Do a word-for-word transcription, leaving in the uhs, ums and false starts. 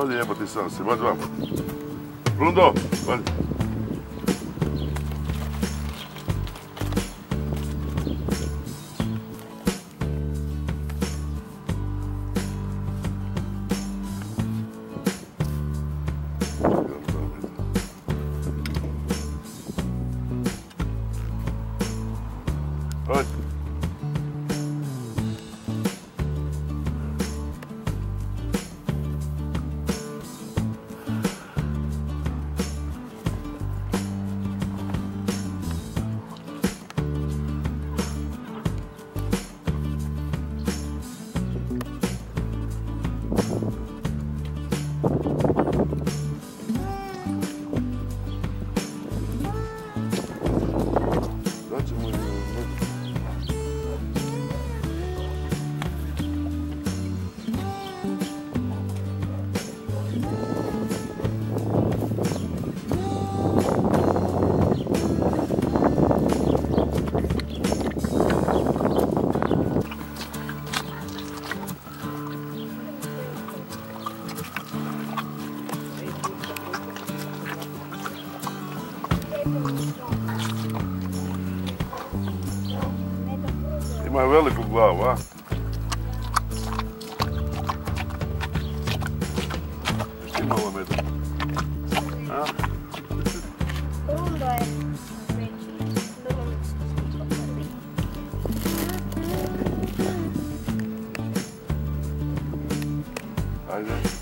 Olha aí a proteção, assim, mas vamos. Bruno, olha. Ima veliku glavu, a? Ti malo meda. A? Rundo je veći. Ajde.